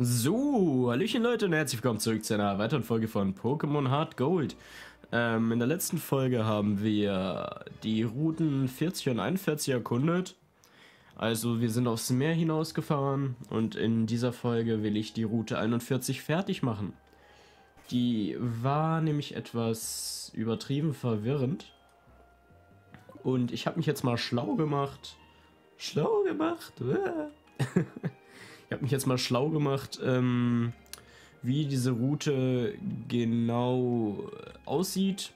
So, hallöchen Leute und herzlich willkommen zurück zu einer weiteren Folge von Pokémon Heart Gold. In der letzten Folge haben wir die Routen 40 und 41 erkundet. Also wir sind aufs Meer hinausgefahren und in dieser Folge will ich die Route 41 fertig machen. Die war nämlich etwas übertrieben verwirrend. Und ich habe mich jetzt mal schlau gemacht. Schlau gemacht? Ich habe mich jetzt mal schlau gemacht, wie diese Route genau aussieht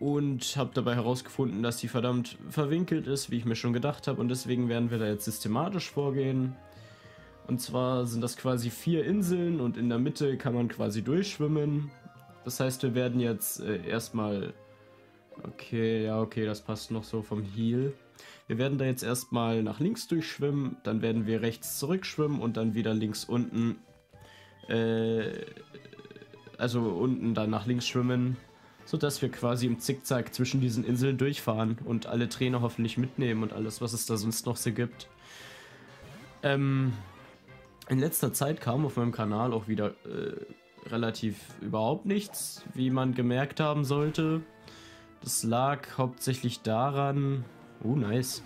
und habe dabei herausgefunden, dass sie verdammt verwinkelt ist, wie ich mir schon gedacht habe, und deswegen werden wir da jetzt systematisch vorgehen. Und zwar sind das quasi 4 Inseln und in der Mitte kann man quasi durchschwimmen. Das heißt, wir werden jetzt erstmal... Okay, ja, okay, das passt noch so vom Heel. Wir werden da jetzt erstmal nach links durchschwimmen, dann werden wir rechts zurückschwimmen und dann wieder links unten, also unten dann nach links schwimmen, sodass wir quasi im Zickzack zwischen diesen Inseln durchfahren und alle Trainer hoffentlich mitnehmen und alles, was es da sonst noch so gibt. In letzter Zeit kam auf meinem Kanal auch wieder relativ überhaupt nichts, wie man gemerkt haben sollte. Das lag hauptsächlich daran... Oh, nice.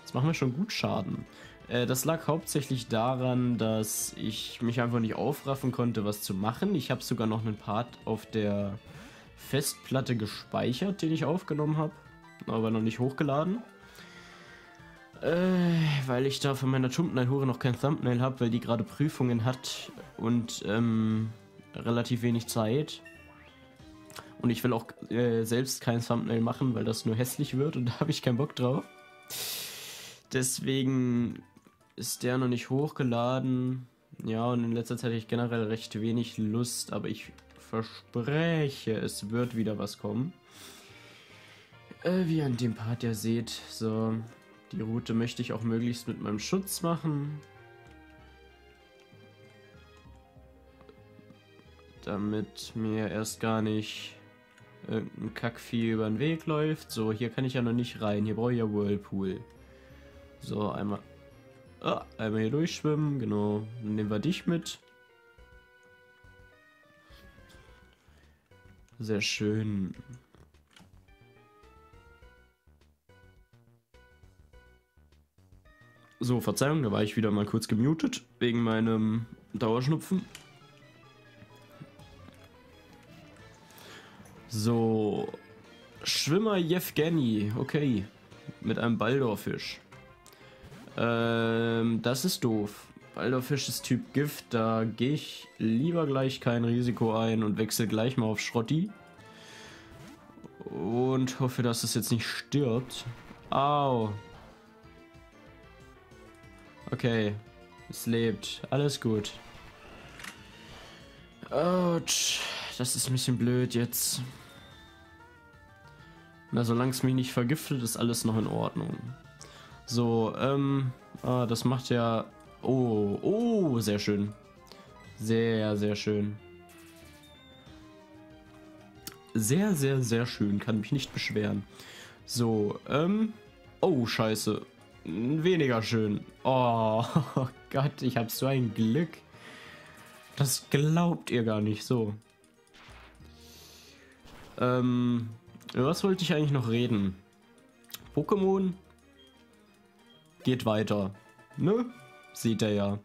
Jetzt machen wir schon gut Schaden. Das lag hauptsächlich daran, dass ich mich einfach nicht aufraffen konnte, was zu machen. Ich habe sogar noch einen Part auf der Festplatte gespeichert, den ich aufgenommen habe, aber noch nicht hochgeladen. Weil ich da von meiner Thumbnail-Hure noch kein Thumbnail habe, weil die gerade Prüfungen hat und relativ wenig Zeit. Und ich will auch selbst kein Thumbnail machen, weil das nur hässlich wird und da habe ich keinen Bock drauf. Deswegen ist der noch nicht hochgeladen. Ja, und in letzter Zeit hatte ich generell recht wenig Lust, aber ich verspreche, es wird wieder was kommen. Wie ihr an dem Part ja seht, so, die Route möchte ich auch möglichst mit meinem Schutz machen. Damit mir erst gar nicht irgendein Kackvieh über den Weg läuft. So, hier kann ich ja noch nicht rein. Hier brauche ich ja Whirlpool. So, einmal hier durchschwimmen. Genau, dann nehmen wir dich mit. Sehr schön. So, Verzeihung, da war ich wieder mal kurz gemutet wegen meinem Dauerschnupfen. So, Schwimmer Jewgeni, okay, mit einem Baldorfisch. Das ist doof. Baldorfisch ist Typ Gift, da gehe ich lieber gleich kein Risiko ein und wechsle gleich mal auf Schrotti. Und hoffe, dass es jetzt nicht stirbt. Au. Okay, es lebt, alles gut. Autsch, das ist ein bisschen blöd jetzt. Na, solange es mich nicht vergiftet, ist alles noch in Ordnung. So, das macht ja... Oh, oh, sehr schön. Sehr, sehr schön. Sehr, sehr, sehr schön. Kann mich nicht beschweren. So, Oh, scheiße. Weniger schön. Oh, oh Gott, ich habe so ein Glück. Das glaubt ihr gar nicht. So. Über was wollte ich eigentlich noch reden? Pokémon geht weiter. Ne? Seht ihr ja.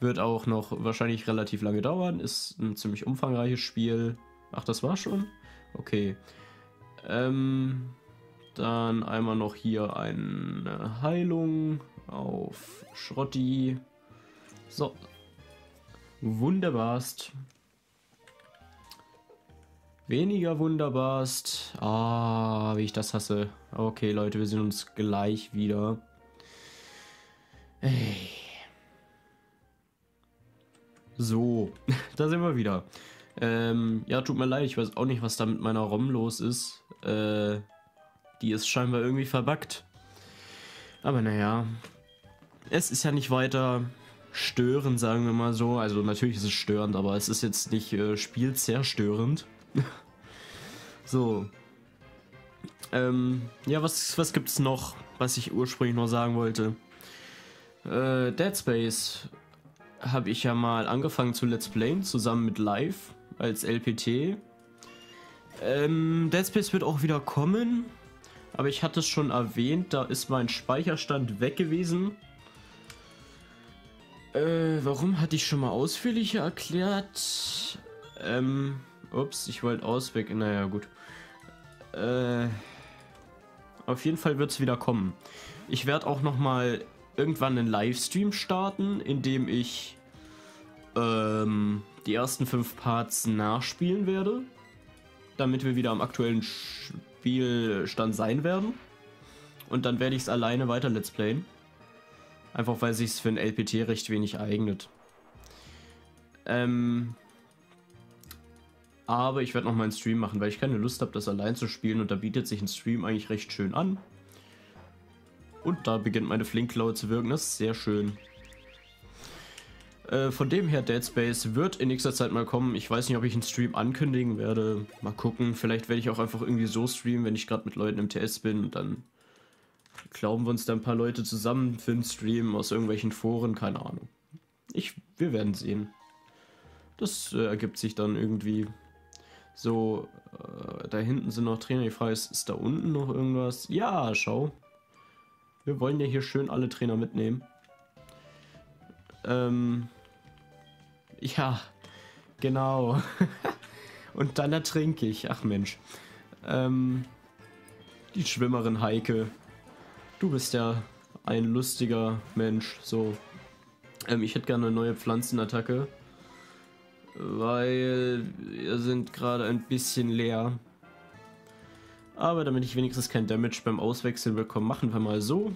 Wird auch noch wahrscheinlich relativ lange dauern. Ist ein ziemlich umfangreiches Spiel. Ach, das war schon? Okay. Dann einmal noch hier eine Heilung auf Schrotti. So. Wunderbarst. Weniger wunderbarst. Ah, wie ich das hasse. Okay, Leute, wir sehen uns gleich wieder. Ey. So, da sind wir wieder. Ja, tut mir leid, ich weiß auch nicht, was da mit meiner ROM los ist. Die ist scheinbar irgendwie verbuggt. Aber naja, es ist ja nicht weiter störend, sagen wir mal so. Also natürlich ist es störend, aber es ist jetzt nicht spielzerstörend. So. Ja, was gibt's noch, was ich ursprünglich noch sagen wollte? Dead Space habe ich ja mal angefangen zu Let's Playen, zusammen mit Live als LPT. Dead Space wird auch wieder kommen, aber ich hatte es schon erwähnt, da ist mein Speicherstand weg gewesen. Warum hatte ich schon mal ausführlicher erklärt? Ups, ich wollte ausweg, naja gut. Auf jeden Fall wird es wieder kommen. Ich werde auch nochmal irgendwann einen Livestream starten, in dem ich die ersten 5 Parts nachspielen werde, damit wir wieder am aktuellen Spielstand sein werden. Und dann werde ich es alleine weiter Let's Playen. Einfach weil sich es für ein LPT recht wenig eignet. Aber ich werde noch mal einen Stream machen, weil ich keine Lust habe, das allein zu spielen. Und da bietet sich ein Stream eigentlich recht schön an. Und da beginnt meine Flinkklaue zu wirken. Das ist sehr schön. Von dem her, Dead Space wird in nächster Zeit mal kommen. Ich weiß nicht, ob ich einen Stream ankündigen werde. Mal gucken. Vielleicht werde ich auch einfach irgendwie so streamen, wenn ich gerade mit Leuten im TS bin. Und dann glauben wir uns da ein paar Leute zusammen für einen Stream aus irgendwelchen Foren. Keine Ahnung. Wir werden sehen. Das ergibt sich dann irgendwie. So, da hinten sind noch Trainer. Die Frage ist da unten noch irgendwas? Ja, schau. Wir wollen ja hier schön alle Trainer mitnehmen. Ja, genau. Und dann ertrinke ich. Ach Mensch. Die Schwimmerin Heike. Du bist ja ein lustiger Mensch. So. Ich hätte gerne eine neue Pflanzenattacke. Weil wir sind gerade ein bisschen leer. Aber damit ich wenigstens kein Damage beim Auswechseln bekomme, machen wir mal so.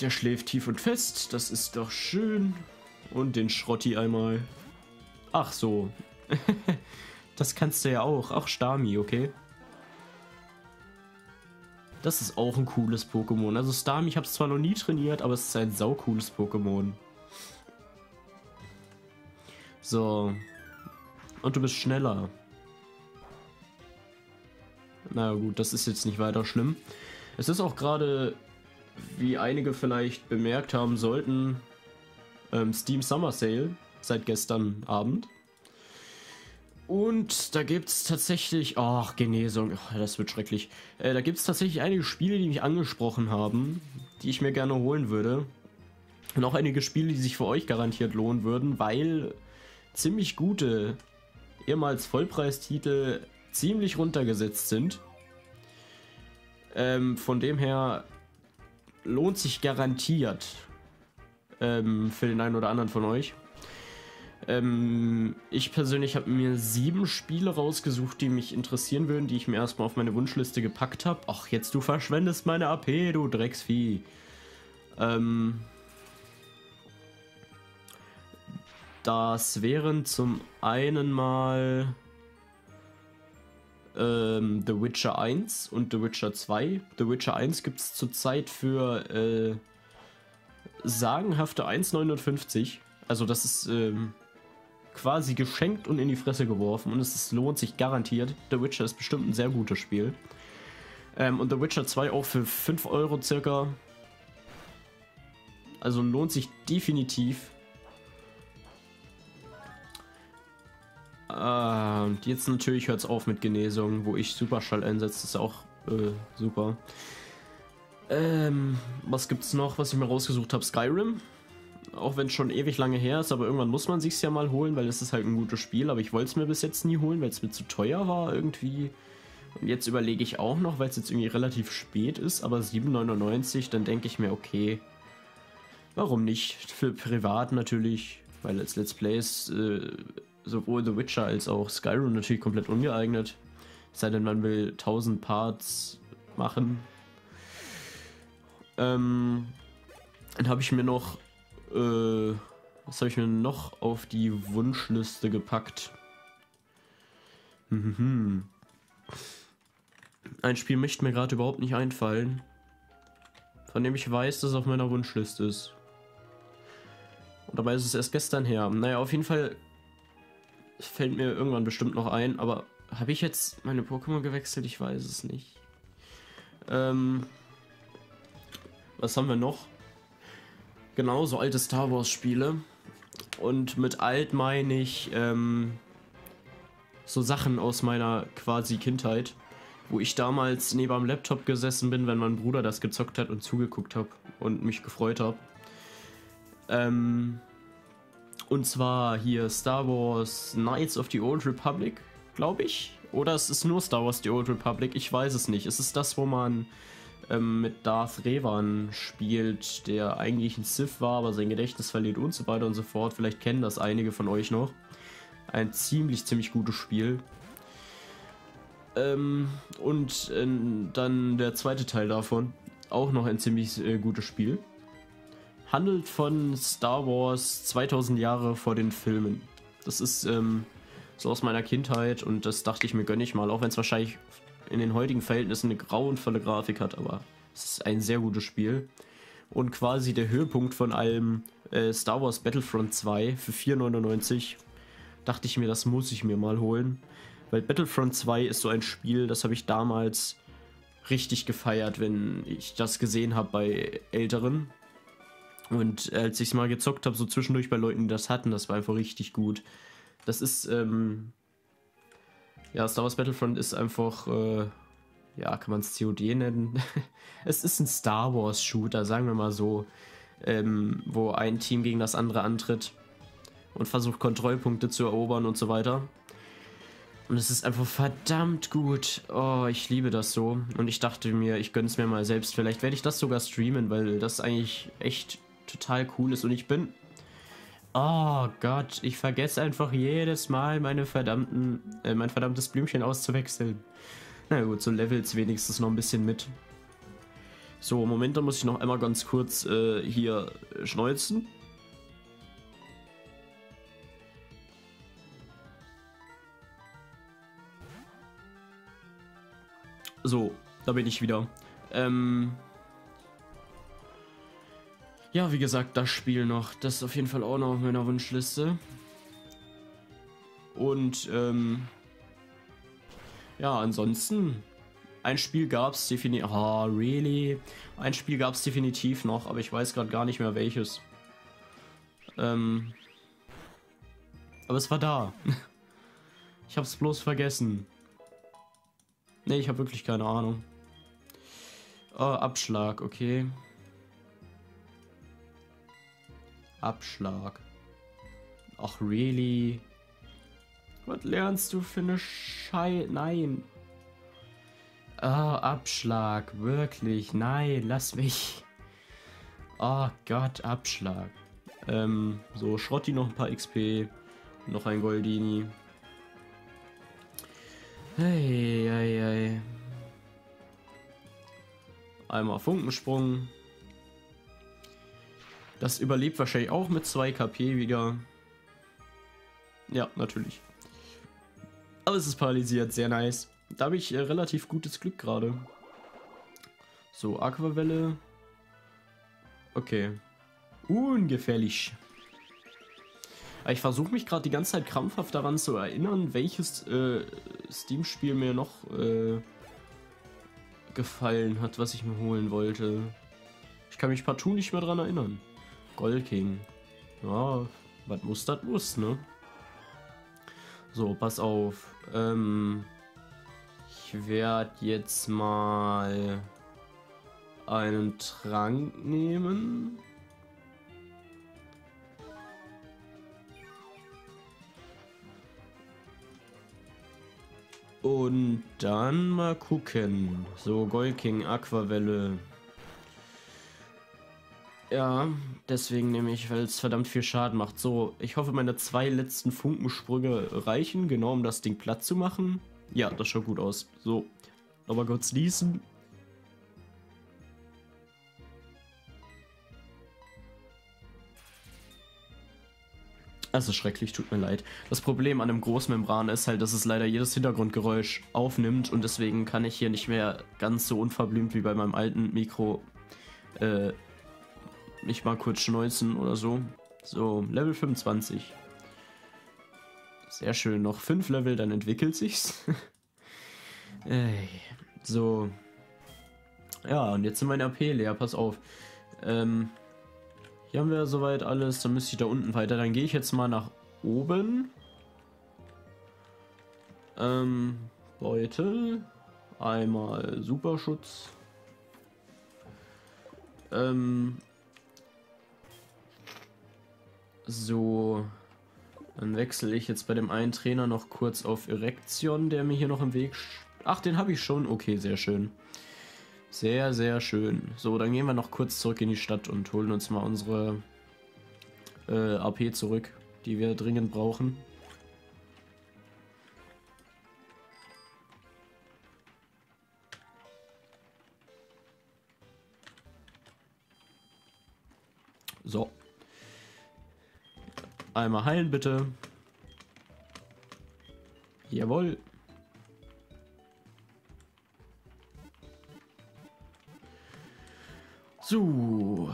Der schläft tief und fest, das ist doch schön. Und den Schrotti einmal. Ach so. Das kannst du ja auch. Auch Starmie, okay. Das ist auch ein cooles Pokémon. Also Starmie, ich habe es zwar noch nie trainiert, aber es ist ein saucooles Pokémon. So. Und du bist schneller. Na gut, das ist jetzt nicht weiter schlimm. Es ist auch gerade, wie einige vielleicht bemerkt haben sollten, Steam Summer Sale seit gestern Abend. Und da gibt es tatsächlich... Ach, Genesung. Ach, das wird schrecklich. Da gibt es tatsächlich einige Spiele, die mich angesprochen haben, die ich mir gerne holen würde. Und auch einige Spiele, die sich für euch garantiert lohnen würden, weil ziemlich gute, ehemals Vollpreistitel ziemlich runtergesetzt sind. Von dem her lohnt sich garantiert für den einen oder anderen von euch. Ich persönlich habe mir 7 Spiele rausgesucht, die mich interessieren würden, die ich mir erstmal auf meine Wunschliste gepackt habe. Ach, jetzt du verschwendest meine AP, du Drecksvieh. Das wären zum einen mal The Witcher 1 und The Witcher 2. The Witcher 1 gibt es zurzeit für sagenhafte 1,59. Also das ist quasi geschenkt und in die Fresse geworfen und es lohnt sich garantiert. The Witcher ist bestimmt ein sehr gutes Spiel. Und The Witcher 2 auch für 5 Euro circa. Also lohnt sich definitiv. Und jetzt natürlich hört es auf mit Genesung, wo ich Superschall einsetze, ist auch super. Was gibt's noch, was ich mir rausgesucht habe? Skyrim. Auch wenn es schon ewig lange her ist, aber irgendwann muss man sich's ja mal holen, weil es ist halt ein gutes Spiel. Aber ich wollte es mir bis jetzt nie holen, weil es mir zu teuer war irgendwie. Und jetzt überlege ich auch noch, weil es jetzt irgendwie relativ spät ist, aber 7,99, dann denke ich mir, okay, warum nicht? Für privat natürlich, weil als Let's Plays sowohl The Witcher als auch Skyrim natürlich komplett ungeeignet. Es sei denn, man will 1000 Parts machen. Dann habe ich mir noch... was habe ich mir noch auf die Wunschliste gepackt? Ein Spiel möchte mir gerade überhaupt nicht einfallen. Von dem ich weiß, dass es auf meiner Wunschliste ist. Und dabei ist es erst gestern her. Naja, auf jeden Fall... Fällt mir irgendwann bestimmt noch ein, aber habe ich jetzt meine Pokémon gewechselt? Ich weiß es nicht. Was haben wir noch? genauso alte Star Wars Spiele. Und mit alt meine ich so Sachen aus meiner quasi Kindheit, wo ich damals neben am Laptop gesessen bin, wenn mein Bruder das gezockt hat und zugeguckt habe und mich gefreut habe. Und zwar hier Star Wars Knights of the Old Republic, glaube ich. Oder es ist nur Star Wars The Old Republic, ich weiß es nicht. Es ist das, wo man mit Darth Revan spielt, der eigentlich ein Sith war, aber sein Gedächtnis verliert und so weiter und so fort. Vielleicht kennen das einige von euch noch. Ein ziemlich gutes Spiel. Und dann der zweite Teil davon, auch noch ein ziemlich gutes Spiel. Handelt von Star Wars 2000 Jahre vor den Filmen. Das ist so aus meiner Kindheit und das dachte ich mir, gönne ich mal, auch wenn es wahrscheinlich in den heutigen Verhältnissen eine grauenvolle Grafik hat, aber es ist ein sehr gutes Spiel. Und quasi der Höhepunkt von allem Star Wars Battlefront 2 für 4,99 €, dachte ich mir, das muss ich mir mal holen. Weil Battlefront 2 ist so ein Spiel, das habe ich damals richtig gefeiert, wenn ich das gesehen habe bei Älteren. Und als ich es mal gezockt habe, so zwischendurch bei Leuten, die das hatten, das war einfach richtig gut. Das ist, ja, Star Wars Battlefront ist einfach, ja, kann man es COD nennen? Es ist ein Star Wars Shooter, sagen wir mal so, wo ein Team gegen das andere antritt und versucht Kontrollpunkte zu erobern und so weiter. Und es ist einfach verdammt gut. Oh, ich liebe das so. Und ich dachte mir, ich gönne es mir mal selbst. Vielleicht werde ich das sogar streamen, weil das eigentlich echt total cool ist. Und ich bin... Oh Gott, ich vergesse einfach jedes Mal mein verdammtes Blümchen auszuwechseln. Na gut, so Levels wenigstens noch ein bisschen mit. So, Moment, da muss ich noch einmal ganz kurz hier schneuzen. So, da bin ich wieder. Ja, wie gesagt, das Spiel noch. Das ist auf jeden Fall auch noch auf meiner Wunschliste. Und, ja, ansonsten. Ein Spiel gab es definitiv... Ah, really? Ein Spiel gab es definitiv noch, aber ich weiß gerade gar nicht mehr welches. Aber es war da. Ich hab's bloß vergessen. Ne, ich habe wirklich keine Ahnung. Oh, Abschlag, okay. Abschlag. Ach, really? Was lernst du für eine Scheiße? Nein. Ah, Abschlag, wirklich. Nein, lass mich. Oh Gott, Abschlag. So, Schrotti noch ein paar XP. Noch ein Goldini. Hey, hey, hey. Einmal Funkensprung. Das überlebt wahrscheinlich auch mit 2 KP wieder. Ja, natürlich. Aber es ist paralysiert, sehr nice. Da habe ich relativ gutes Glück gerade. So, Aquavelle. Okay. Ungefährlich. Ich versuche mich gerade die ganze Zeit krampfhaft daran zu erinnern, welches Steam-Spiel mir noch gefallen hat, was ich mir holen wollte. Ich kann mich partout nicht mehr daran erinnern. Gold King. Ja, was muss, das muss, ne? So, pass auf. Ich werde jetzt mal einen Trank nehmen. Und dann mal gucken. So, Gold King, Aquavelle. Ja, deswegen nehme ich, weil es verdammt viel Schaden macht. So, ich hoffe, meine 2 letzten Funkensprünge reichen, genau um das Ding platt zu machen. Ja, das schaut gut aus. So, aber kurz ließen. Das ist schrecklich, tut mir leid. Das Problem an einem Großmembran ist halt, dass es leider jedes Hintergrundgeräusch aufnimmt und deswegen kann ich hier nicht mehr ganz so unverblümt wie bei meinem alten Mikro nicht mal kurz schneuzen oder so. So, Level 25. Sehr schön, noch 5 Level, dann entwickelt sich's. So. Ja, und jetzt sind meine AP leer, pass auf. Hier haben wir soweit alles. Dann müsste ich da unten weiter. Dann gehe ich jetzt mal nach oben. Beutel. Einmal Superschutz. So. Dann wechsle ich jetzt bei dem einen Trainer noch kurz auf Erektion, der mir hier noch im Weg... Ach, den habe ich schon. Okay, sehr schön. Sehr, sehr schön. So, dann gehen wir noch kurz zurück in die Stadt und holen uns mal unsere AP zurück, die wir dringend brauchen. So. Einmal heilen, bitte. Jawohl. So.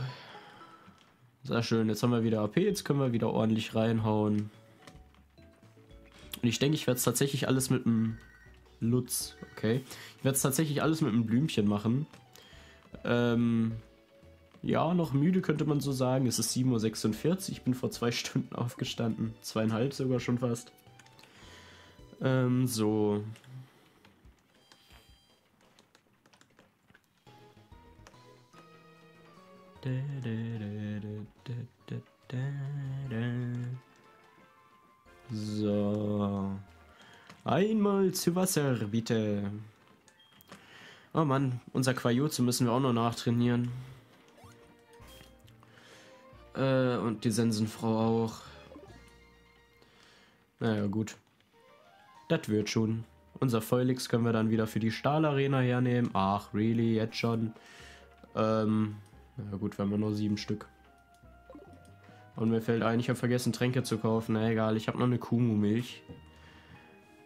Sehr schön. Jetzt haben wir wieder AP. Jetzt können wir wieder ordentlich reinhauen. Und ich denke, ich werde es tatsächlich alles mit dem Lutz. Okay. Ich werde es tatsächlich alles mit dem Blümchen machen. Ja, noch müde könnte man so sagen. Es ist 7:46 Uhr. Ich bin vor 2 Stunden aufgestanden. 2,5 sogar schon fast. So. So. Einmal zu Wasser, bitte. Oh Mann, unser Quajutsu müssen wir auch noch nachtrainieren. Und die Sensenfrau auch. Naja, gut. Das wird schon. Unser Feulix können wir dann wieder für die Stahlarena hernehmen. Ach, really? Jetzt schon? Na gut, wir haben nur 7 Stück. Und mir fällt ein, ich habe vergessen, Tränke zu kaufen. Na egal, ich habe noch eine Kumu-Milch.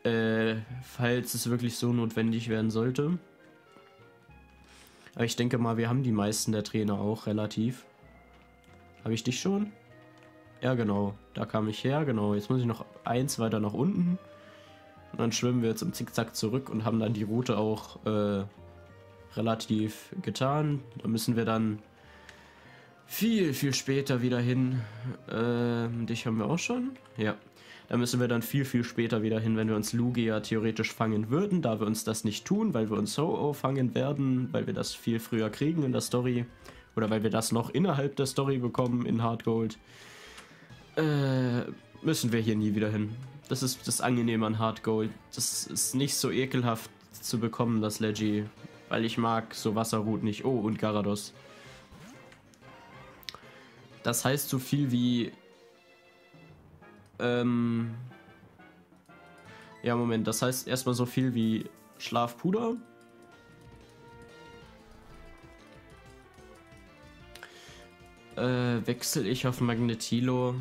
Falls es wirklich so notwendig werden sollte. Aber ich denke mal, wir haben die meisten der Trainer auch relativ. Habe ich dich schon? Ja, genau. Da kam ich her, genau. Jetzt muss ich noch 1 weiter nach unten. Und dann schwimmen wir jetzt im Zickzack zurück und haben dann die Route auch relativ getan. Da müssen wir dann viel, viel später wieder hin. Dich haben wir auch schon? Ja. Da müssen wir dann viel, viel später wieder hin, wenn wir uns Lugia theoretisch fangen würden. Da wir uns das nicht tun, weil wir uns Ho-Oh fangen werden, weil wir das viel früher kriegen in der Story. Oder weil wir das noch innerhalb der Story bekommen in Heart Gold. Müssen wir hier nie wieder hin. Das ist das Angenehme an Heart Gold. Das ist nicht so ekelhaft zu bekommen, das Leggy. Weil ich mag so Wasserrouten nicht. Oh, und Gyarados. Das heißt so viel wie... Ja, Moment. Das heißt erstmal so viel wie Schlafpuder. Wechsle ich auf Magnetilo?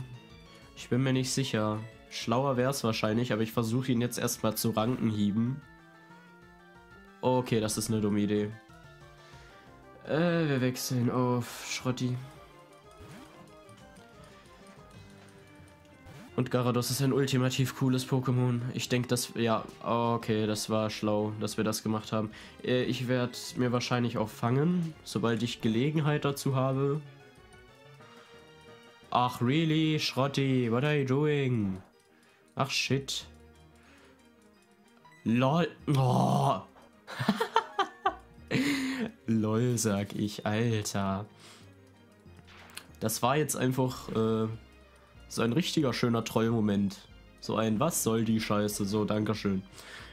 Ich bin mir nicht sicher. Schlauer wäre es wahrscheinlich, aber ich versuche ihn jetzt erstmal zu Rankenhieben. Okay, das ist eine dumme Idee. Wir wechseln auf Schrotti. Und Gyarados ist ein ultimativ cooles Pokémon. Ich denke, dass... Ja, okay, das war schlau, dass wir das gemacht haben. Ich werde mir wahrscheinlich auch fangen, sobald ich Gelegenheit dazu habe. Ach, really? Schrotti, what are you doing? Ach, shit. Lol. Oh. Lol, sag ich, Alter. Das war jetzt einfach so ein richtiger schöner Trollmoment. So ein, was soll die Scheiße? So, dankeschön.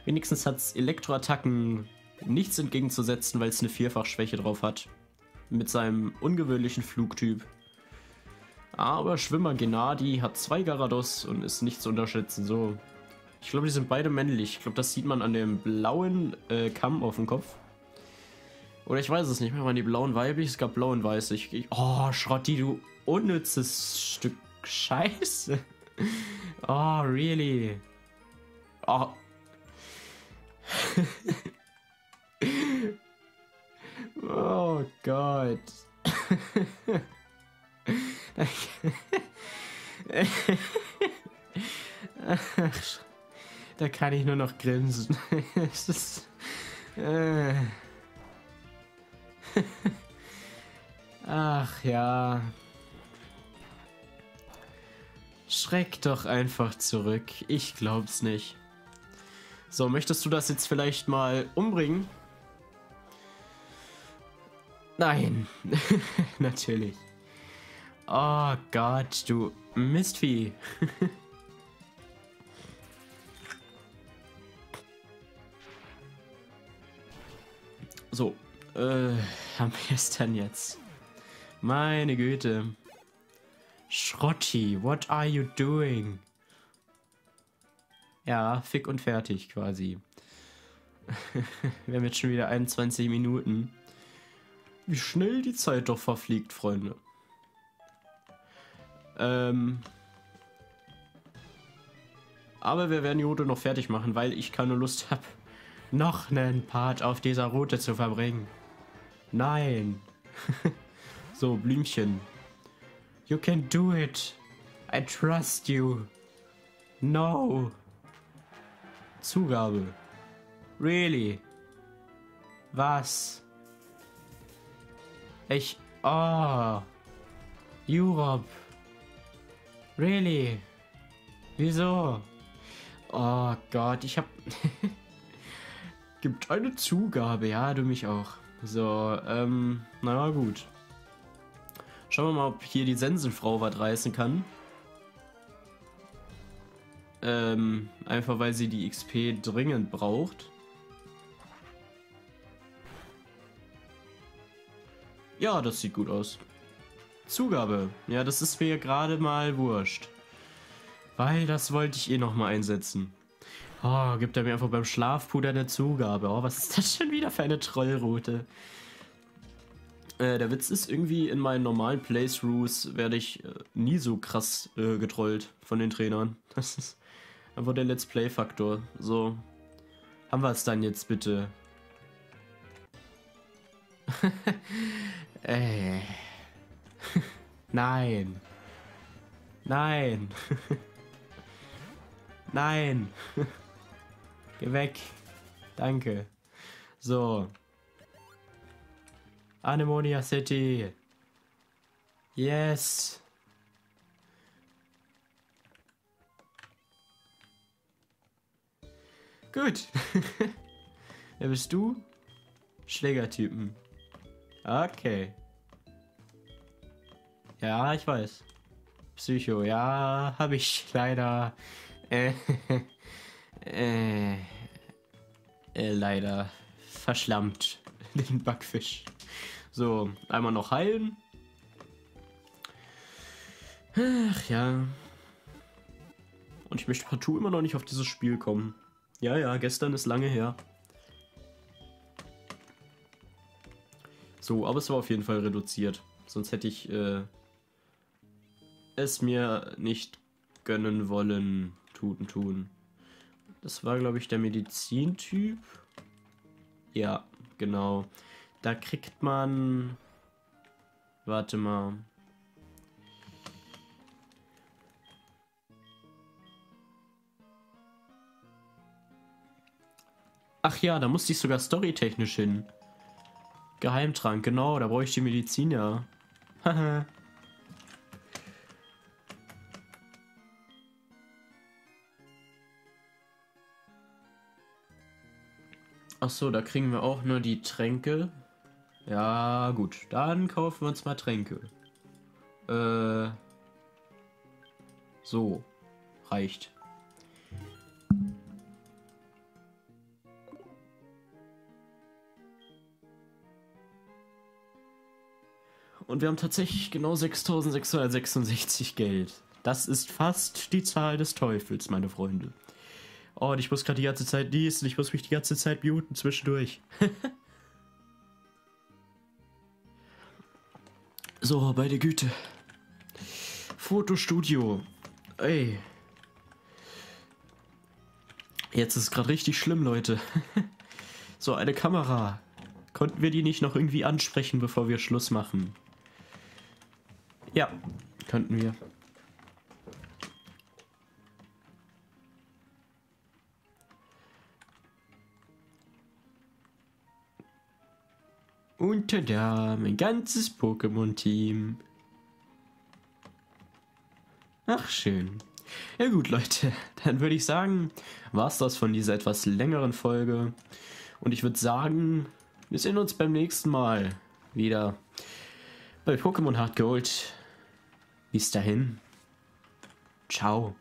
Wenigstens hat es Elektroattacken nichts entgegenzusetzen, weil es eine Vierfachschwäche drauf hat. Mit seinem ungewöhnlichen Flugtyp. Aber Schwimmer Gennady hat 2 Gyarados und ist nicht zu unterschätzen. So, ich glaube, die sind beide männlich. Ich glaube, das sieht man an dem blauen Kamm auf dem Kopf. Oder ich weiß es nicht mehr. Waren die blauen weiblich? Es gab blau und weiß. Oh, Schrotti, du unnützes Stück Scheiße. Oh, really? Oh. Oh Gott. Ach, da kann ich nur noch grinsen. Es ist, Ach ja. Schreck doch einfach zurück. Ich glaub's nicht. So, möchtest du das jetzt vielleicht mal umbringen? Nein. Natürlich. Oh Gott, du Mistvieh. So, haben wir es dann jetzt? Meine Güte. Schrotti, what are you doing? Ja, fick und fertig quasi. Wir haben jetzt schon wieder 21 Minuten. Wie schnell die Zeit doch verfliegt, Freunde. Aber wir werden die Route noch fertig machen, weil ich keine Lust habe, noch einen Part auf dieser Route zu verbringen. Nein. So, Blümchen. You can do it. I trust you. No. Zugabe. Really? Was? Ich... Oh. Europe. Really? Wieso? Oh Gott, ich hab... Gibt eine Zugabe, ja, du mich auch. So, na gut. Schauen wir mal, ob hier die Sensenfrau was reißen kann. Einfach weil sie die XP dringend braucht. Ja, das sieht gut aus. Zugabe. Ja, das ist mir gerade mal wurscht. Weil das wollte ich eh nochmal einsetzen. Oh, gibt er mir einfach beim Schlafpuder eine Zugabe. Oh, was ist das schon wieder für eine Trollroute? Der Witz ist irgendwie, in meinen normalen Playthroughs werde ich nie so krass getrollt von den Trainern. Das ist einfach der Let's Play-Faktor. So, haben wir es dann jetzt bitte. Ey. Nein. Nein. Nein. Geh weg. Danke. So. Anemonia City. Yes. Gut. Wer bist du? Schlägertypen. Okay. Ja, ich weiß. Psycho. Ja, habe ich leider... leider verschlammt den Backfisch. So, einmal noch heilen. Ach ja. Und ich möchte partout immer noch nicht auf dieses Spiel kommen. Ja, ja, gestern ist lange her. So, aber es war auf jeden Fall reduziert. Sonst hätte ich es mir nicht gönnen wollen. Tun. Das war, glaube ich, der Medizintyp. Ja, genau. Da kriegt man... Warte mal. Ach ja, da musste ich sogar storytechnisch hin. Geheimtrank, genau, da brauche ich die Medizin, ja. Haha. Achso, da kriegen wir auch nur die Tränke. Ja, gut. Dann kaufen wir uns mal Tränke. So. Reicht. Und wir haben tatsächlich genau 6.666 Geld. Das ist fast die Zahl des Teufels, meine Freunde. Oh, und ich muss gerade die ganze Zeit dies und ich muss mich die ganze Zeit muten zwischendurch. So, bei der Güte. Fotostudio. Ey. Jetzt ist es gerade richtig schlimm, Leute. So, eine Kamera. Konnten wir die nicht noch irgendwie ansprechen, bevor wir Schluss machen? Ja, könnten wir. Und tada, mein ganzes Pokémon-Team. Ach, schön. Ja gut, Leute, dann würde ich sagen, war's das von dieser etwas längeren Folge. Und ich würde sagen, wir sehen uns beim nächsten Mal wieder bei Pokémon Heart Gold. Bis dahin. Ciao.